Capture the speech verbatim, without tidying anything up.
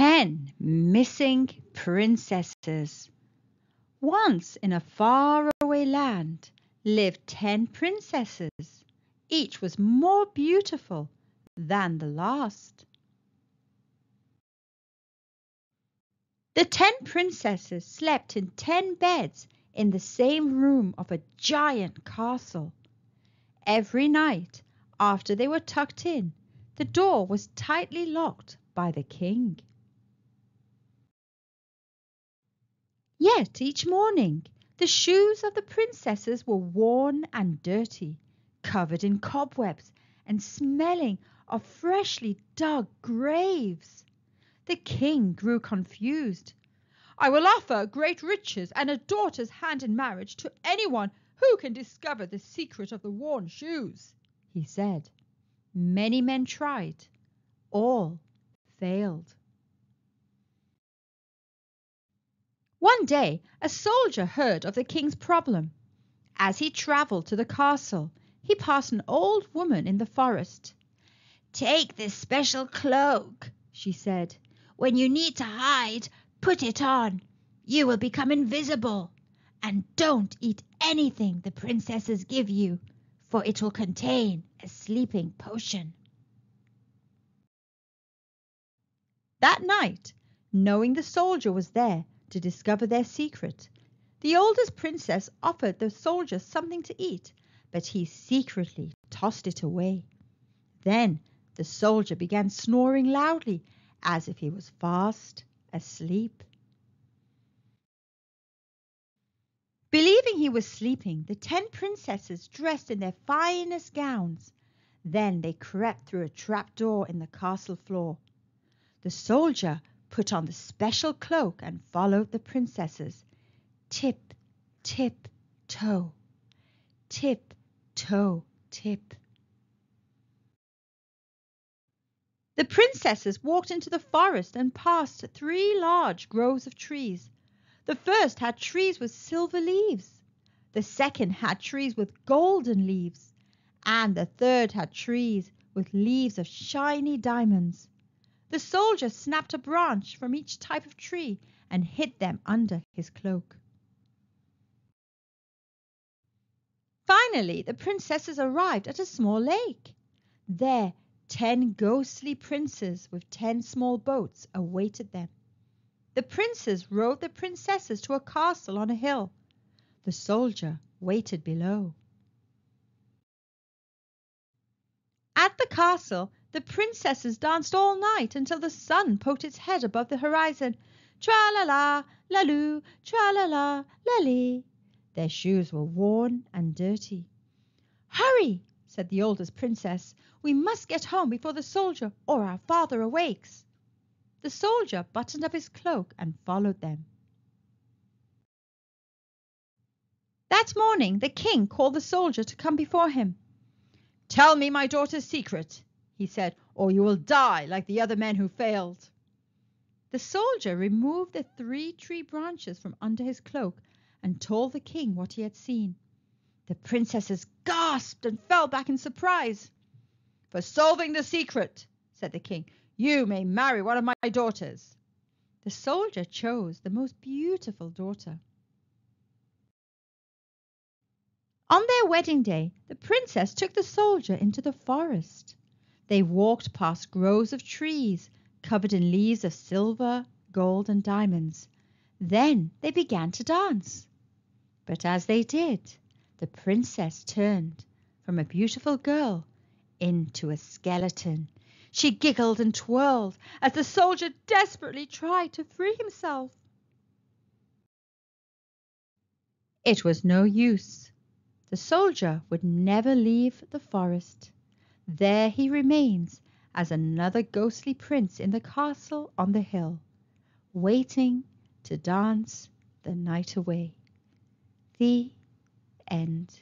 Ten missing princesses. Once in a faraway land lived ten princesses. Each was more beautiful than the last. The ten princesses slept in ten beds in the same room of a giant castle. Every night, after they were tucked in, the door was tightly locked by the king. Yet each morning, the shoes of the princesses were worn and dirty, covered in cobwebs and smelling of freshly dug graves. The king grew confused. "I will offer great riches and a daughter's hand in marriage to anyone who can discover the secret of the worn shoes," he said. Many men tried. All failed. One day, a soldier heard of the king's problem. As he travelled to the castle, he passed an old woman in the forest. "Take this special cloak," she said. "When you need to hide, put it on. You will become invisible. And don't eat anything the princesses give you, for it will contain a sleeping potion." That night, knowing the soldier was there to discover their secret, the oldest princess offered the soldier something to eat, but he secretly tossed it away. Then the soldier began snoring loudly, as if he was fast asleep. Believing he was sleeping, the ten princesses dressed in their finest gowns. Then they crept through a trapdoor in the castle floor. The soldier put on the special cloak and followed the princesses. Tip, tip, toe. Tip, toe, tip. The princesses walked into the forest and passed three large groves of trees. The first had trees with silver leaves, the second had trees with golden leaves, and the third had trees with leaves of shiny diamonds. The soldier snapped a branch from each type of tree and hid them under his cloak. Finally, the princesses arrived at a small lake. There, ten ghostly princes with ten small boats awaited them. The princes rode the princesses to a castle on a hill. The soldier waited below. At the castle, the princesses danced all night until the sun poked its head above the horizon. Tra-la-la, la-loo, tra-la-la, la-lee. Their shoes were worn and dirty. "Hurry," said the oldest princess. "We must get home before the soldier or our father awakes." The soldier buttoned up his cloak and followed them. That morning, the king called the soldier to come before him. "Tell me my daughter's secret," he said, "or you will die like the other men who failed." The soldier removed the three tree branches from under his cloak and told the king what he had seen. The princesses gasped and fell back in surprise. "For solving the secret," said the king, "you may marry one of my daughters." The soldier chose the most beautiful daughter. On their wedding day, the princess took the soldier into the forest. They walked past groves of trees covered in leaves of silver, gold and diamonds. Then they began to dance. But as they did, the princess turned from a beautiful girl into a skeleton. She giggled and twirled as the soldier desperately tried to free himself. It was no use. The soldier would never leave the forest. There he remains as another ghostly prince in the castle on the hill, waiting to dance the night away. The end.